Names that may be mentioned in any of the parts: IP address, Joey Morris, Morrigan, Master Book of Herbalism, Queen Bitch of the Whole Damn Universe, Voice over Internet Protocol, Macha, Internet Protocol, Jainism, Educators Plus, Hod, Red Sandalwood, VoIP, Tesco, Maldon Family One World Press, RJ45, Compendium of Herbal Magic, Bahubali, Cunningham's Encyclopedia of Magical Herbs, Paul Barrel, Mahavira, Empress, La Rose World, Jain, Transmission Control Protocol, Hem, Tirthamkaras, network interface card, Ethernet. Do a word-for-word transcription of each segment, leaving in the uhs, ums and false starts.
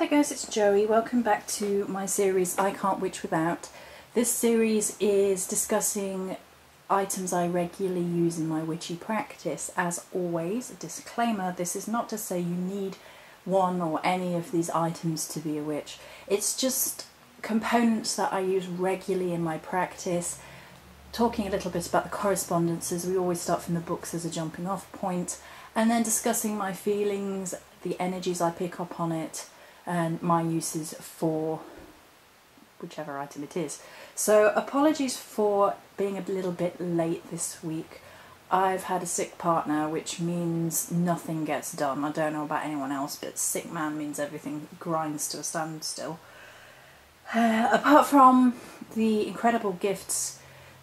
Hi there guys, it's Joey. Welcome back to my series I Can't Witch Without. This series is discussing items I regularly use in my witchy practice. As always, a disclaimer, this is not to say you need one or any of these items to be a witch. It's just components that I use regularly in my practice. Talking a little bit about the correspondences, we always start from the books as a jumping off point, and then discussing my feelings, the energies I pick up on it, and my uses for whichever item it is. So apologies for being a little bit late this week. I've had a sick partner, which means nothing gets done. I don't know about anyone else, but sick man means everything grinds to a standstill. Uh, apart from the incredible gifts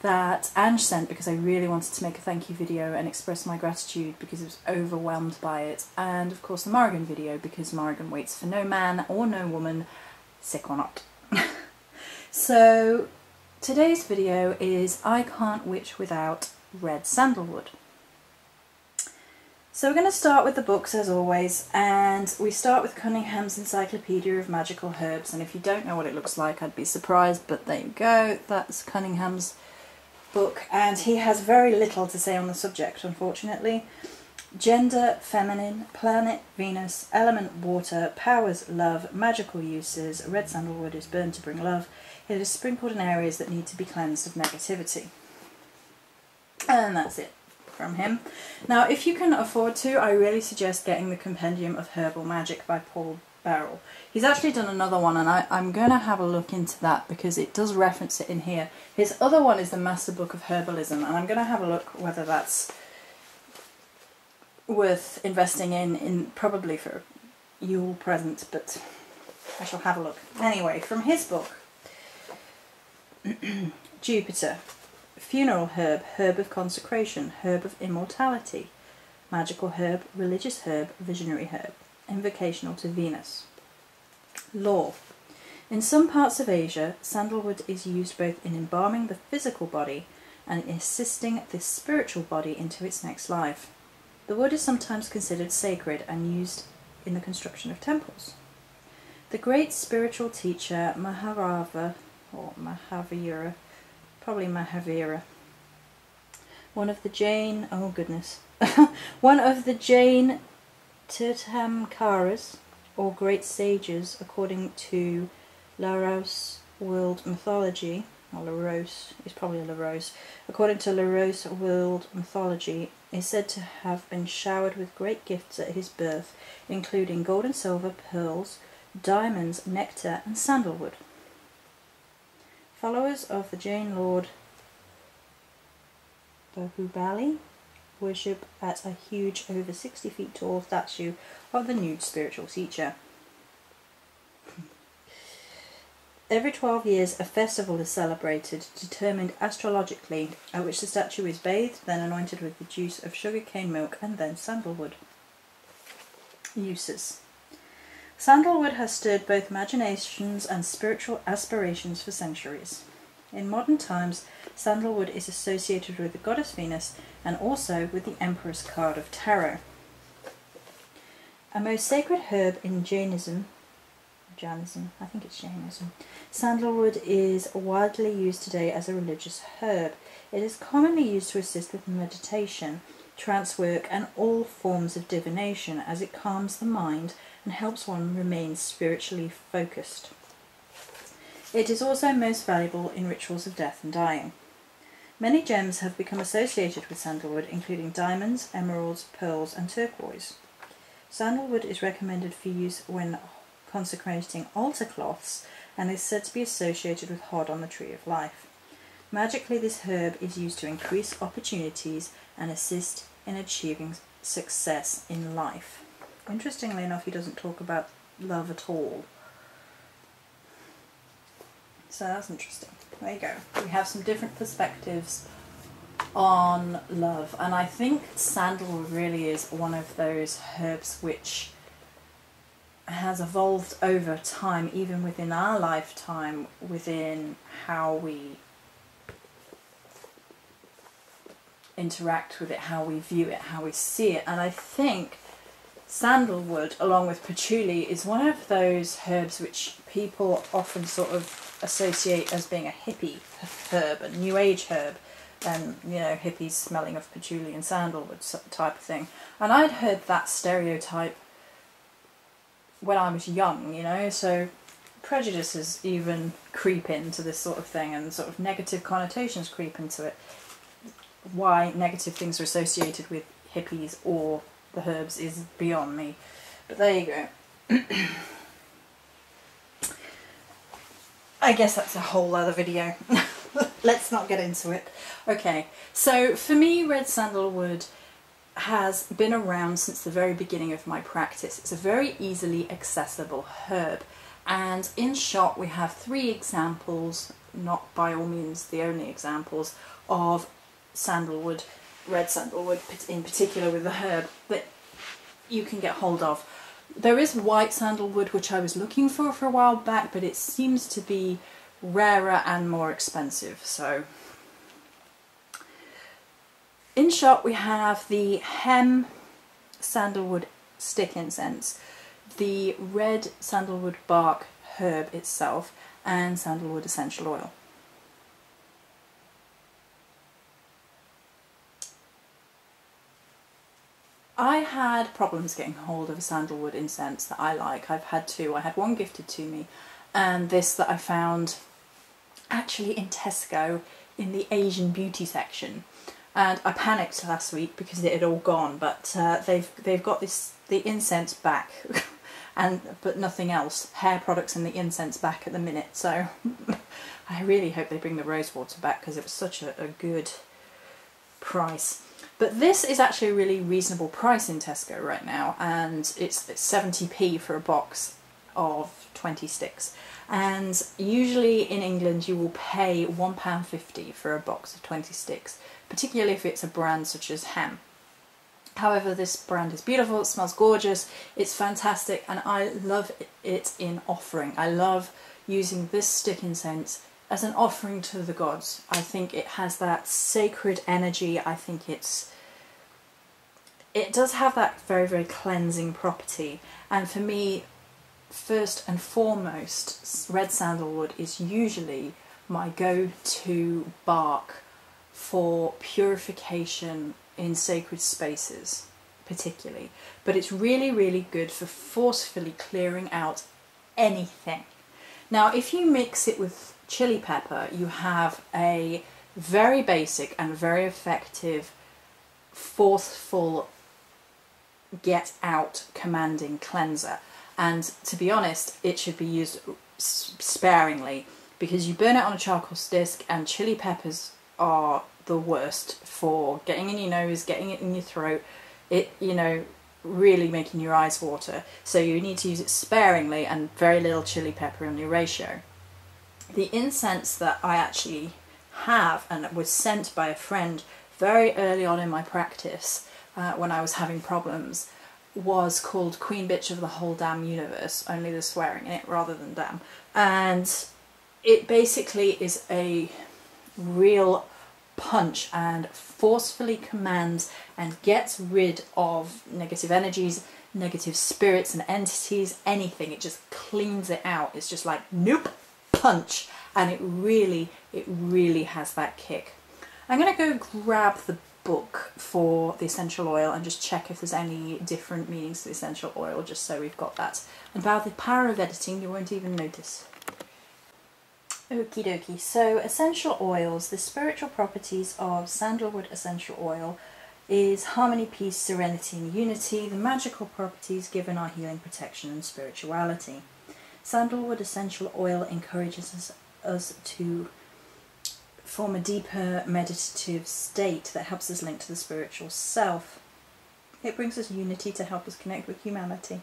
that Ange sent, because I really wanted to make a thank you video and express my gratitude because I was overwhelmed by it, and of course the Morrigan video, because Morrigan waits for no man or no woman, sick or not. So today's video is I Can't Witch Without Red Sandalwood. So we're going to start with the books as always, and we start with Cunningham's Encyclopedia of Magical Herbs, and if you don't know what it looks like I'd be surprised, but there you go, that's Cunningham's book, and he has very little to say on the subject, unfortunately. Gender, feminine, planet, Venus, element, water, powers, love, magical uses. Red sandalwood is burned to bring love. It is sprinkled in areas that need to be cleansed of negativity. And that's it from him. Now, if you can afford to, I really suggest getting the Compendium of Herbal Magic by Paul Barrel. He's actually done another one, and I, I'm going to have a look into that because it does reference it in here. His other one is the Master Book of Herbalism, and I'm going to have a look whether that's worth investing in, in probably for a Yule present, but I shall have a look. Anyway, from his book, Jupiter, funeral herb, herb of consecration, herb of immortality, magical herb, religious herb, visionary herb. Invocational to Venus. Lore. In some parts of Asia, sandalwood is used both in embalming the physical body and in assisting the spiritual body into its next life. The wood is sometimes considered sacred and used in the construction of temples. The great spiritual teacher Mahavira, or Mahavira, probably Mahavira, one of the Jain, oh goodness, one of the Jain Tirthamkaras, or great sages, according to La Rose World mythology, or La Rose, it's probably La Rose, according to La Rose World mythology, is said to have been showered with great gifts at his birth, including gold and silver, pearls, diamonds, nectar, and sandalwood. Followers of the Jain Lord Bahubali worship at a huge, over sixty feet tall statue of the nude spiritual teacher. Every twelve years, a festival is celebrated, determined astrologically, at which the statue is bathed, then anointed with the juice of sugarcane milk, and then sandalwood. Uses. Sandalwood has stirred both imaginations and spiritual aspirations for centuries. In modern times, sandalwood is associated with the goddess Venus and also with the Empress card of tarot. A most sacred herb in Jainism, Jainism, I think it's Jainism, sandalwood is widely used today as a religious herb. It is commonly used to assist with meditation, trance work, and all forms of divination, as it calms the mind and helps one remain spiritually focused. It is also most valuable in rituals of death and dying. Many gems have become associated with sandalwood, including diamonds, emeralds, pearls, and turquoise. Sandalwood is recommended for use when consecrating altar cloths and is said to be associated with Hod on the Tree of Life. Magically, this herb is used to increase opportunities and assist in achieving success in life. Interestingly enough, he doesn't talk about love at all. So that's interesting. There you go. We have some different perspectives on love, and I think sandalwood really is one of those herbs which has evolved over time, even within our lifetime, within how we interact with it, how we view it, how we see it. And I think sandalwood, along with patchouli, is one of those herbs which people often sort of associate as being a hippie herb, a new age herb, and um, you know, hippies smelling of patchouli and sandalwood type of thing. And I'd heard that stereotype when I was young, you know, so prejudices even creep into this sort of thing, and sort of negative connotations creep into it. Why negative things are associated with hippies or the herbs is beyond me, but there you go. I guess that's a whole other video. Let's not get into it. Okay, so for me, red sandalwood has been around since the very beginning of my practice. It's a very easily accessible herb, and in shop we have three examples, not by all means the only examples, of sandalwood, red sandalwood in particular, with the herb that you can get hold of. There is white sandalwood, which I was looking for for a while back, but it seems to be rarer and more expensive. So in shop we have the Hem sandalwood stick incense, the red sandalwood bark herb itself, and sandalwood essential oil. I had problems getting hold of a sandalwood incense that I like. I've had two. I had one gifted to me, and this that I found actually in Tesco in the Asian beauty section. And I panicked last week because it had all gone, but uh, they've they've got this the incense back, and but nothing else. Hair products and the incense back at the minute. So I really hope they bring the rose water back, because it was such a, a good price. But this is actually a really reasonable price in Tesco right now, and it's, it's seventy p for a box of twenty sticks. And usually in England you will pay one pound fifty for a box of twenty sticks, particularly if it's a brand such as Hem. However, this brand is beautiful, it smells gorgeous, it's fantastic, and I love it in offering. I love using this stick incense as an offering to the gods. I think it has that sacred energy. I think it's it does have that very, very cleansing property. And for me, first and foremost, red sandalwood is usually my go-to bark for purification in sacred spaces particularly. But it's really, really good for forcefully clearing out anything. Now, if you mix it with chili pepper, you have a very basic and very effective, forceful, get out, commanding cleanser. And to be honest, it should be used sparingly, because you burn it on a charcoal disc, and chili peppers are the worst for getting in your nose, getting it in your throat, it, you know, really making your eyes water. So you need to use it sparingly, and very little chili pepper in your ratio. The incense that I actually have, and it was sent by a friend very early on in my practice uh, when I was having problems, was called Queen Bitch of the Whole Damn Universe, only the swearing in it rather than damn. And it basically is a real punch and forcefully commands and gets rid of negative energies, negative spirits and entities, anything. It just cleans it out. It's just like, nope. Punch, and it really, it really has that kick. I'm going to go grab the book for the essential oil and just check if there's any different meanings to the essential oil, just so we've got that. And by the power of editing, you won't even notice. Okie dokie, so essential oils, the spiritual properties of sandalwood essential oil is harmony, peace, serenity and unity. The magical properties given are healing, protection and spirituality. Sandalwood essential oil encourages us, us to form a deeper meditative state that helps us link to the spiritual self. It brings us unity to help us connect with humanity.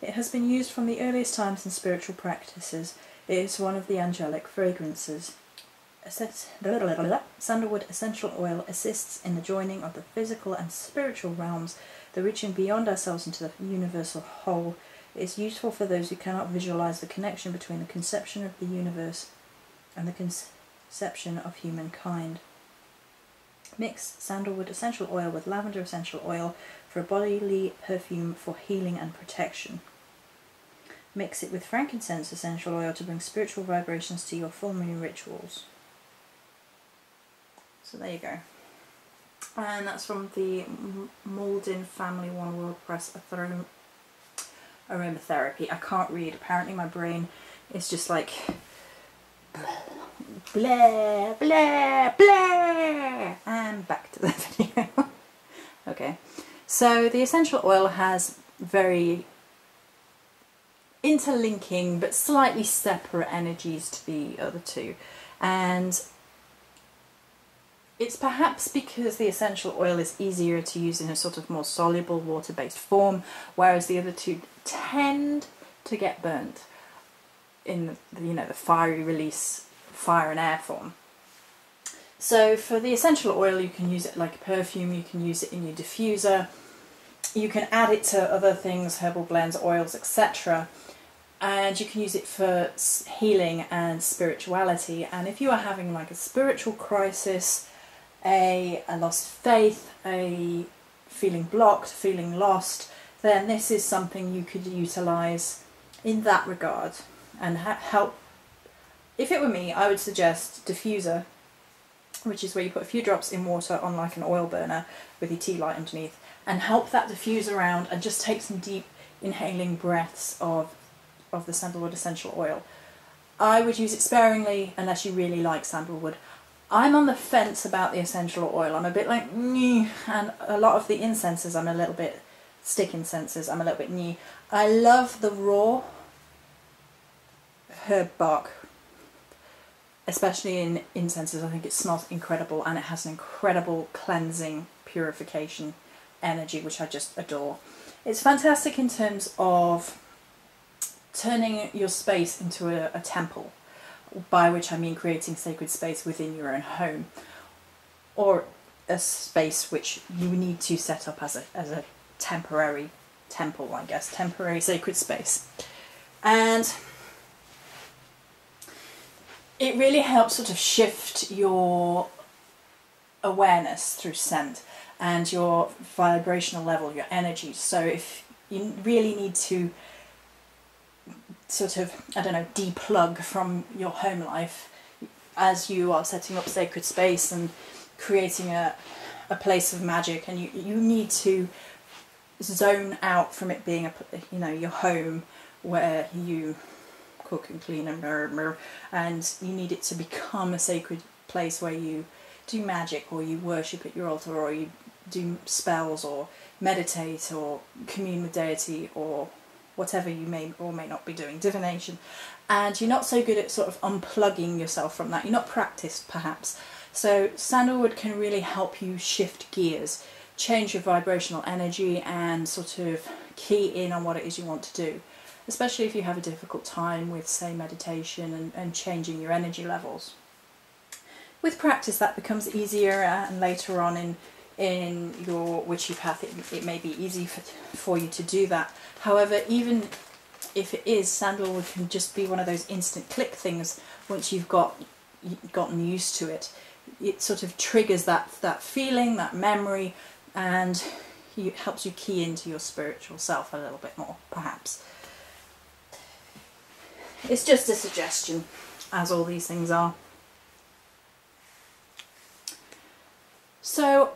It has been used from the earliest times in spiritual practices. It is one of the angelic fragrances. Sandalwood essential oil assists in the joining of the physical and spiritual realms, the reaching beyond ourselves into the universal whole. It's useful for those who cannot visualize the connection between the conception of the universe and the conception of humankind. Mix sandalwood essential oil with lavender essential oil for a bodily perfume for healing and protection. Mix it with frankincense essential oil to bring spiritual vibrations to your full moon rituals. So there you go. And that's from the Maldon Family One World Press, Aromatherapy. I can't read. Apparently my brain is just like blah, blah, blah. And back to the video. Okay. So the essential oil has very interlinking but slightly separate energies to the other two, and it's perhaps because the essential oil is easier to use in a sort of more soluble water-based form, whereas the other two tend to get burnt in the, you know, the fiery release, fire and air form. So for the essential oil you can use it like a perfume, you can use it in your diffuser, you can add it to other things, herbal blends, oils, et cetera. And you can use it for healing and spirituality. And if you are having like a spiritual crisis, a, a loss of faith, a feeling blocked, feeling lost, then this is something you could utilise in that regard and ha help. If it were me, I would suggest diffuser, which is where you put a few drops in water on like an oil burner with your tea light underneath, and help that diffuse around and just take some deep inhaling breaths of of the sandalwood essential oil. I would use it sparingly unless you really like sandalwood. I'm on the fence about the essential oil. I'm a bit like nyeh, and a lot of the incenses I'm a little bit, stick incenses I'm a little bit nyeh. I love the raw herb bark, especially in incenses. I think it smells incredible and it has an incredible cleansing, purification energy which I just adore. It's fantastic in terms of turning your space into a, a temple, by which I mean creating sacred space within your own home, or a space which you need to set up as a, as a temporary temple, I guess, temporary sacred space. And it really helps sort of shift your awareness through scent and your vibrational level, your energy. So if you really need to sort of, I don't know, deplug from your home life as you are setting up sacred space and creating a, a place of magic, and you, you need to zone out from it being, a, you know, your home where you cook and clean and murmur, and you need it to become a sacred place where you do magic, or you worship at your altar, or you do spells, or meditate, or commune with deity, or whatever you may or may not be doing, divination. And you're not so good at sort of unplugging yourself from that. You're not practiced, perhaps. So sandalwood can really help you shift gears, change your vibrational energy, and sort of key in on what it is you want to do, especially if you have a difficult time with, say, meditation and, and changing your energy levels. With practice that becomes easier, and later on in in your witchy path it, it may be easy for, for you to do that. However, even if it is, sandalwood can just be one of those instant click things once you've got gotten used to it. It sort of triggers that, that feeling, that memory, and it helps you key into your spiritual self a little bit more, perhaps. It's just a suggestion, as all these things are. So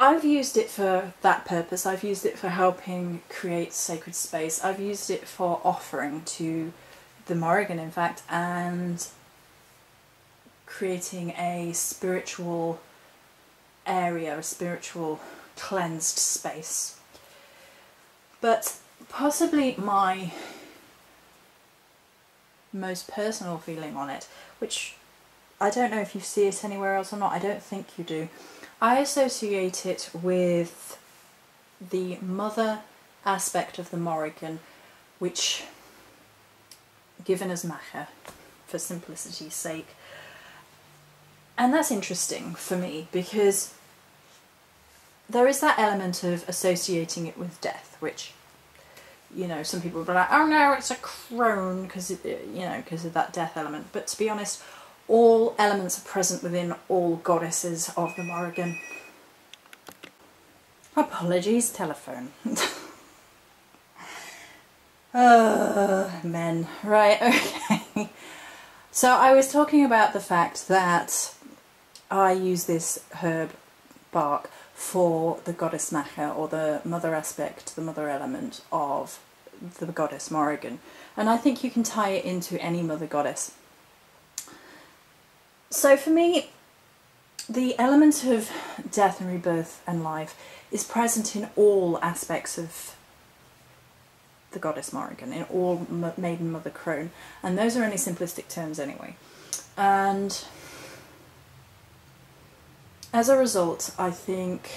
I've used it for that purpose. I've used it for helping create sacred space. I've used it for offering to the Morrigan, in fact, and creating a spiritual area, a spiritual cleansed space. But possibly my most personal feeling on it, which I don't know if you see it anywhere else or not, I don't think you do. I associate it with the mother aspect of the Morrigan, which, given as Macha, for simplicity's sake. And that's interesting for me, because there is that element of associating it with death, which, you know, some people will be like, oh no, it's a crone, because, you know, because of that death element. But to be honest, all elements are present within all goddesses of the Morrigan. Apologies, telephone. Oh, men. Right, okay. So I was talking about the fact that I use this herb bark for the goddess Macha, or the mother aspect, the mother element of the goddess Morrigan. And I think you can tie it into any mother goddess. So for me, the element of death and rebirth and life is present in all aspects of the goddess Morrigan, in all maiden, mother, crone, and those are only simplistic terms anyway. And as a result, I think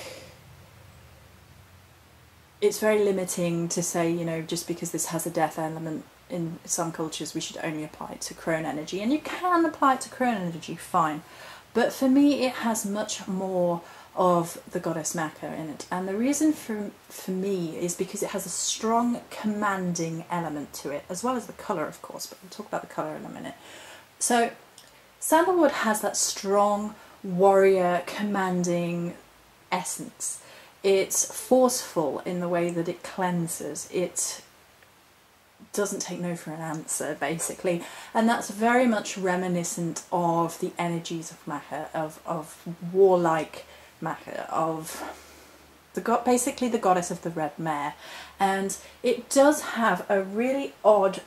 it's very limiting to say, you know, just because this has a death element in some cultures, we should only apply it to crone energy. And you can apply it to crone energy, fine. But for me, it has much more of the goddess Macha in it. And the reason for, for me is because it has a strong commanding element to it, as well as the colour, of course, but we'll talk about the colour in a minute. So sandalwood has that strong warrior commanding essence. It's forceful in the way that it cleanses. It doesn't take no for an answer, basically, and that's very much reminiscent of the energies of Macha, of, of warlike Macha, of the god, basically the goddess of the red mare. And it does have a really odd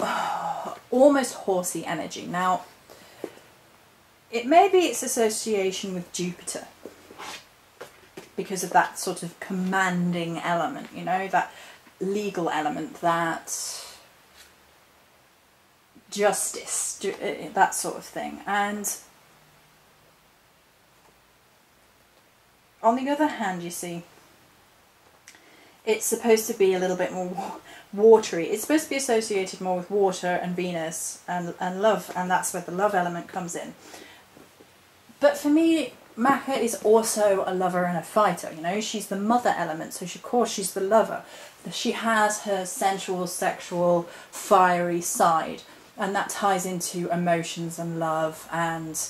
uh, almost horsey energy. Now it may be its association with Jupiter, because of that sort of commanding element, you know, that legal element, that justice, that sort of thing. And on the other hand, you see, it's supposed to be a little bit more watery. It's supposed to be associated more with water and Venus and, and love, and that's where the love element comes in. But for me, Macha is also a lover and a fighter, you know, she's the mother element, so she, of course she's the lover. She has her sensual, sexual, fiery side, and that ties into emotions and love and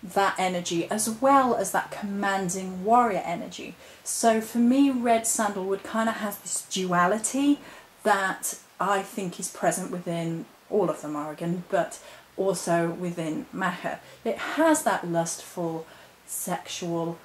that energy, as well as that commanding warrior energy. So for me, red sandalwood kind of has this duality that I think is present within all of the Morrigan, but also within Macha. It has that lustful, sexual,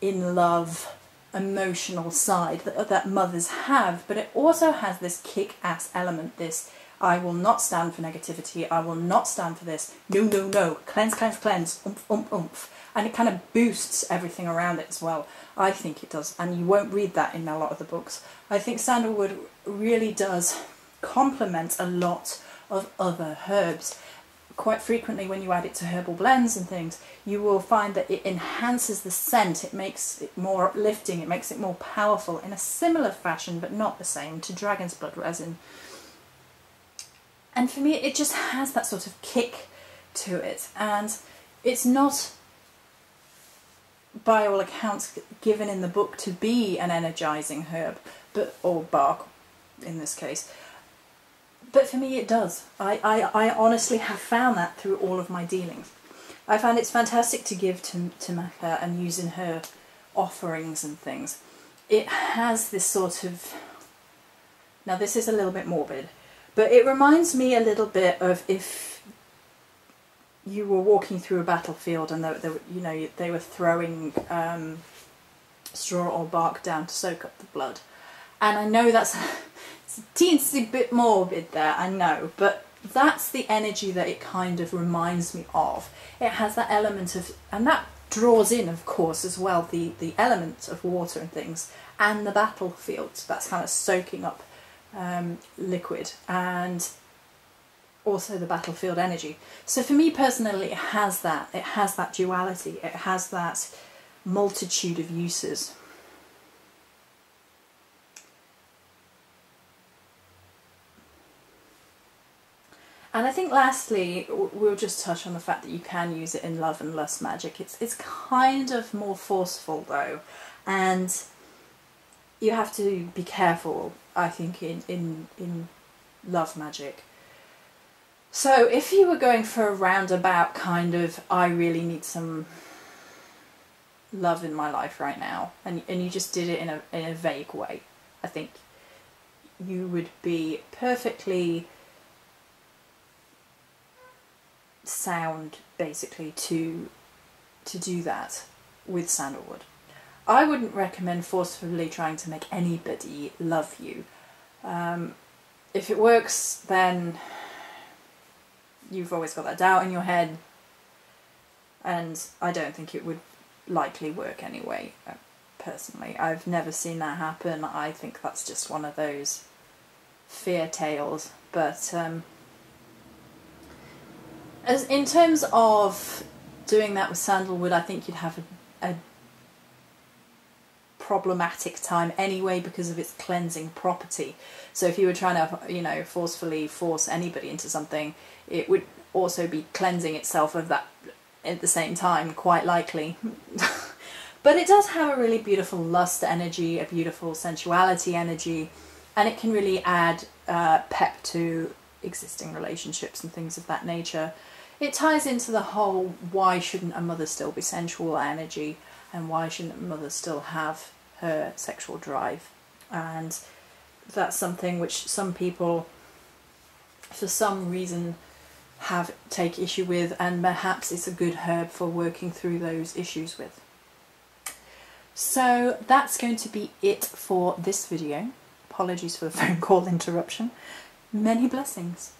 in love, emotional side that, that mothers have, but it also has this kick-ass element, this I will not stand for negativity, I will not stand for this, no, no, no, cleanse, cleanse, cleanse, oomph, oomph, oomph. And it kind of boosts everything around it as well. I think it does, and you won't read that in a lot of the books. I think sandalwood really does complement a lot of other herbs. Quite frequently, when you add it to herbal blends and things, you will find that it enhances the scent, it makes it more uplifting, it makes it more powerful, in a similar fashion but not the same to dragon's blood resin. And for me, it just has that sort of kick to it, and it's not by all accounts given in the book to be an energizing herb, but or bark in this case. But for me, it does. I, I, I honestly have found that through all of my dealings. I found it's fantastic to give to, to Macha and use in her offerings and things. It has this sort of... Now this is a little bit morbid, but it reminds me a little bit of if you were walking through a battlefield and they, they, you know, they were throwing um, straw or bark down to soak up the blood. And I know that's... It's a bit morbid there, I know, but that's the energy that it kind of reminds me of. It has that element of, and that draws in, of course, as well, the, the element of water and things, and the battlefield, that's kind of soaking up um, liquid, and also the battlefield energy. So for me personally, it has that. It has that duality. It has that multitude of uses. And I think lastly, we'll just touch on the fact that you can use it in love and lust magic. It's, it's kind of more forceful though, and you have to be careful, I think, in, in, in love magic. So if you were going for a roundabout kind of, I really need some love in my life right now, and, and you just did it in a, in a vague way, I think you would be perfectly sound, basically, to to do that with sandalwood. I wouldn't recommend forcefully trying to make anybody love you. Um, if it works, then you've always got that doubt in your head, and I don't think it would likely work anyway. Personally, I've never seen that happen. I think that's just one of those fear tales. But um, as in terms of doing that with sandalwood, I think you'd have a, a problematic time anyway because of its cleansing property. So if you were trying to, you know, forcefully force anybody into something, it would also be cleansing itself of that at the same time, quite likely. But it does have a really beautiful lust energy, a beautiful sensuality energy, and it can really add uh, pep to existing relationships and things of that nature. It ties into the whole why shouldn't a mother still be sensual energy, and why shouldn't a mother still have her sexual drive. And that's something which some people, for some reason, have take issue with, and perhaps it's a good herb for working through those issues with. So that's going to be it for this video. Apologies for the phone call interruption. Many blessings.